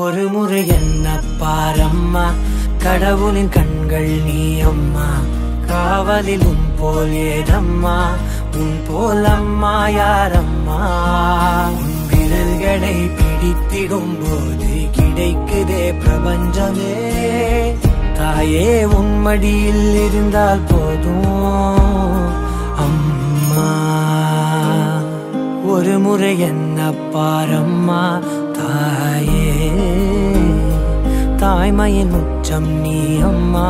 ஒரு முறை என்ன பாரம்மா கடவுளின் கண்கள் நீ அம்மா காவலில் உன் போல் ஏதம்மா உன் போல் அம்மா யாரம்மா உன் விரல்களை பிடித்திடும் போது கிடைக்குதே பிரபஞ்சமே தாயே உன் மடியில் இருந்தால் போதும் அம்மா ஒரு முறை என்ன பாரம்மா தாயே தாய்மையின் உச்சம் நீ அம்மா।